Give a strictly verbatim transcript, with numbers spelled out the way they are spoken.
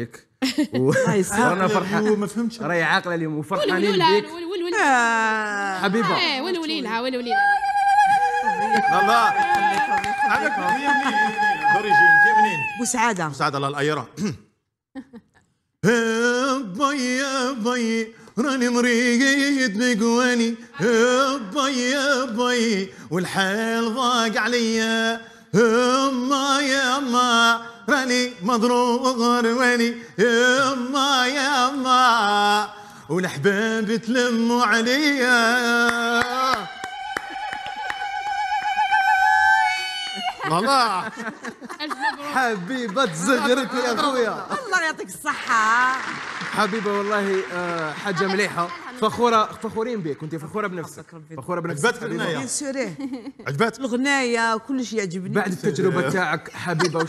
بك وانا فرحان ما فهمتش راهي عاقله اليوم وفرحانين بك حبيبه ولولي لها ولولي الله هذاك منين دوريجين جاي منين بوسعاده بوسعاده الله الايره باي باي راني مريقيت بقواني باي باي والحال ضاق عليا يما يما راني مضروب غرواني يما يما والحباب تلموا عليا والله حبيبة زغرت يا خويا الله يعطيك الصحة حبيبة والله حاجة مليحة فخورة فخورين بك وانت فخورة بنفسك فخورة بنفسك عجبتك الغناية وكل شيء يعجبني بعد التجربة تاعك حبيبة.